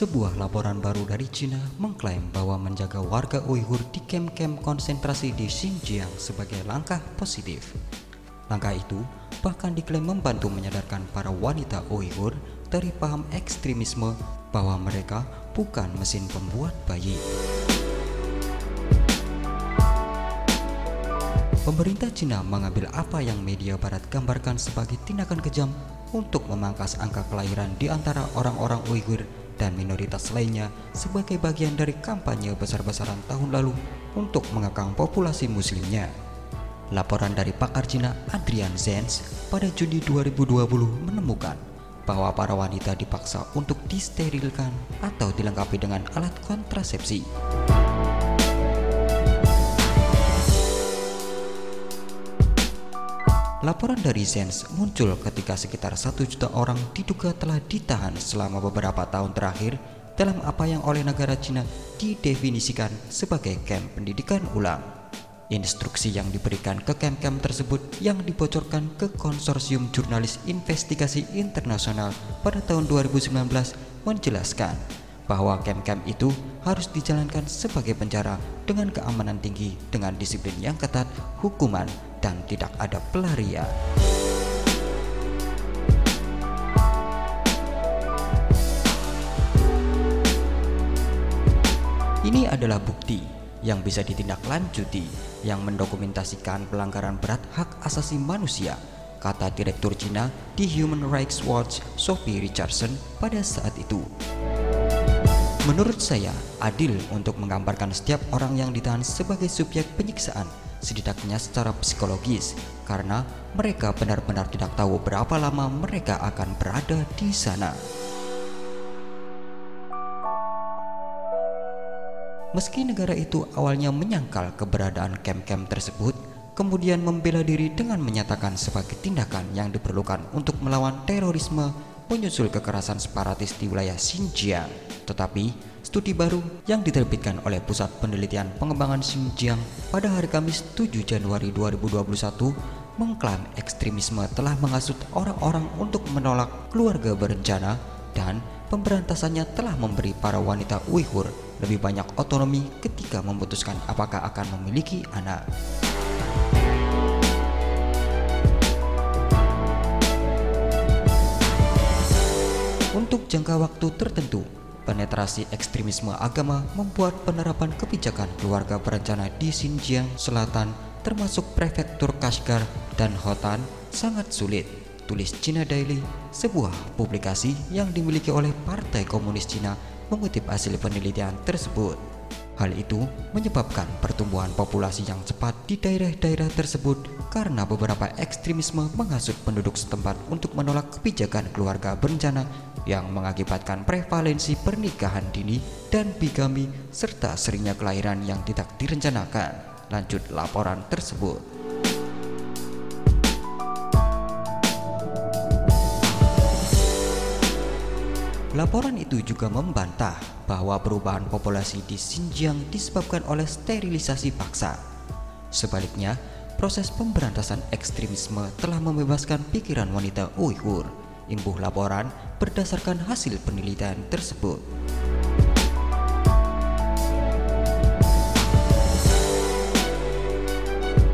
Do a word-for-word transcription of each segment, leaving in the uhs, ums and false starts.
Sebuah laporan baru dari China mengklaim bahwa menjaga warga Uighur di kamp-kamp konsentrasi di Xinjiang sebagai langkah positif. Langkah itu bahkan diklaim membantu menyadarkan para wanita Uighur dari paham ekstremisme bahwa mereka bukan mesin pembuat bayi. Pemerintah China mengambil apa yang media barat gambarkan sebagai tindakan kejam untuk memangkas angka kelahiran di antara orang-orang Uighur dan minoritas lainnya sebagai bagian dari kampanye besar-besaran tahun lalu untuk mengekang populasi muslimnya. Laporan dari pakar Cina Adrian Zenz pada Juni dua ribu dua puluh menemukan bahwa para wanita dipaksa untuk disterilkan atau dilengkapi dengan alat kontrasepsi. Laporan dari Zenz muncul ketika sekitar satu juta orang diduga telah ditahan selama beberapa tahun terakhir dalam apa yang oleh negara Cina didefinisikan sebagai kamp pendidikan ulang. Instruksi yang diberikan ke kamp-kamp tersebut yang dibocorkan ke konsorsium jurnalis investigasi internasional pada tahun dua ribu sembilan belas menjelaskan bahwa kamp-kamp itu harus dijalankan sebagai penjara dengan keamanan tinggi dengan disiplin yang ketat, hukuman, dan tidak ada pelarian. Ini adalah bukti yang bisa ditindaklanjuti yang mendokumentasikan pelanggaran berat hak asasi manusia, kata Direktur Cina di Human Rights Watch Sophie Richardson pada saat itu. Menurut saya, adil untuk menggambarkan setiap orang yang ditahan sebagai subjek penyiksaan setidaknya secara psikologis, karena mereka benar-benar tidak tahu berapa lama mereka akan berada di sana. Meski negara itu awalnya menyangkal keberadaan kamp-kamp tersebut, kemudian membela diri dengan menyatakan sebagai tindakan yang diperlukan untuk melawan terorisme menyusul kekerasan separatis di wilayah Xinjiang. Tetapi studi baru yang diterbitkan oleh Pusat Penelitian Pengembangan Xinjiang pada hari Kamis tujuh Januari dua ribu dua puluh satu mengklaim ekstremisme telah menghasut orang-orang untuk menolak keluarga berencana dan pemberantasannya telah memberi para wanita Uighur lebih banyak otonomi ketika memutuskan apakah akan memiliki anak. Untuk jangka waktu tertentu, penetrasi ekstremisme agama membuat penerapan kebijakan keluarga berencana di Xinjiang Selatan, termasuk prefektur Kashgar dan Khotan, sangat sulit, tulis China Daily, sebuah publikasi yang dimiliki oleh Partai Komunis Cina mengutip hasil penelitian tersebut. Hal itu menyebabkan pertumbuhan populasi yang cepat di daerah-daerah tersebut karena beberapa ekstremisme menghasut penduduk setempat untuk menolak kebijakan keluarga berencana yang mengakibatkan prevalensi pernikahan dini dan bigami serta seringnya kelahiran yang tidak direncanakan, lanjut laporan tersebut. Laporan itu juga membantah bahwa perubahan populasi di Xinjiang disebabkan oleh sterilisasi paksa. Sebaliknya, proses pemberantasan ekstremisme telah membebaskan pikiran wanita Uighur, imbuh laporan berdasarkan hasil penelitian tersebut.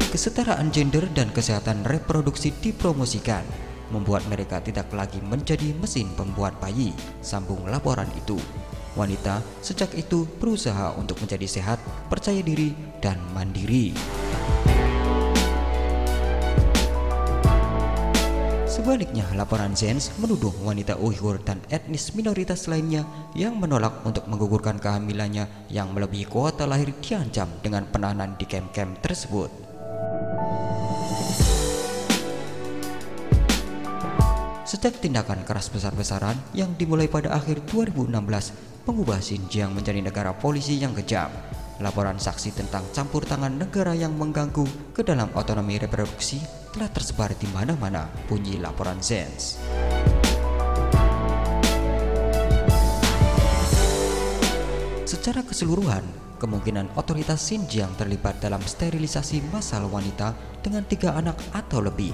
Kesetaraan gender dan kesehatan reproduksi dipromosikan, membuat mereka tidak lagi menjadi mesin pembuat bayi, sambung laporan itu. Wanita sejak itu berusaha untuk menjadi sehat, percaya diri, dan mandiri. Sebaliknya, laporan Zenz menuduh wanita Uighur dan etnis minoritas lainnya yang menolak untuk menggugurkan kehamilannya yang melebihi kuota lahir diancam dengan penahanan di kamp-kamp tersebut. Sejak tindakan keras besar-besaran yang dimulai pada akhir dua ribu enam belas mengubah Xinjiang menjadi negara polisi yang kejam, laporan saksi tentang campur tangan negara yang mengganggu ke dalam otonomi reproduksi telah tersebar di mana-mana, bunyi laporan Zenz. Secara keseluruhan, kemungkinan otoritas Xinjiang terlibat dalam sterilisasi massal wanita dengan tiga anak atau lebih.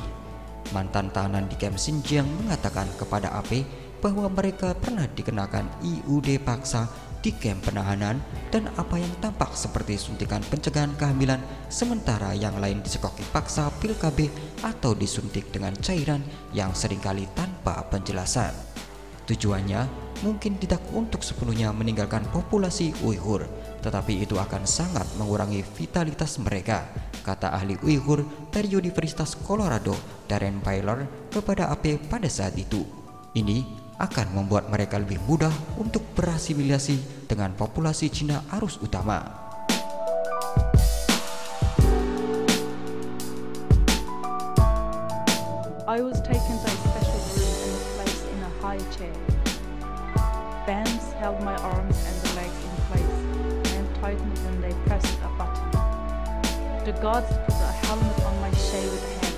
Mantan tahanan di kamp Xinjiang mengatakan kepada A P bahwa mereka pernah dikenakan I U D paksa di kamp penahanan dan apa yang tampak seperti suntikan pencegahan kehamilan, sementara yang lain disekoki paksa pil K B atau disuntik dengan cairan yang seringkali tanpa penjelasan. Tujuannya mungkin tidak untuk sepenuhnya meninggalkan populasi Uighur, tetapi itu akan sangat mengurangi vitalitas mereka, kata ahli Uighur dari Universitas Colorado, Darren Baylor, kepada A P pada saat itu. Ini akan membuat mereka lebih mudah untuk berasimilasi dengan populasi Cina arus utama. I was taken to a special room and placed in a high chair. Bands held my arms and the legs in place and tightened when they pressed a button. The guards put a helmet on my shaved head.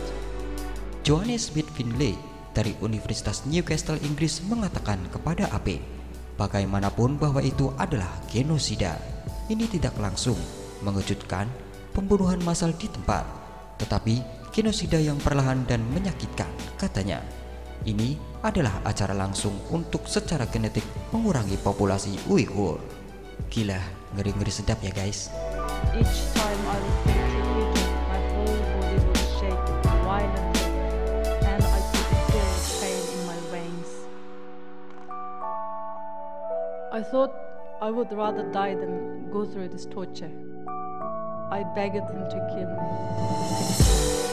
Joanne Smith Finley dari Universitas Newcastle, Inggris, mengatakan kepada A P, bagaimanapun bahwa itu adalah genosida. Ini tidak langsung mengejutkan pembunuhan massal di tempat, tetapi genosida yang perlahan dan menyakitkan, katanya. Ini adalah acara langsung untuk secara genetik mengurangi populasi Uighur. Gila, ngeri-ngeri sedap ya guys. Each time I was executed, my whole body would shake violently. I thought I would rather die than go through this torture. I begged him to kill me.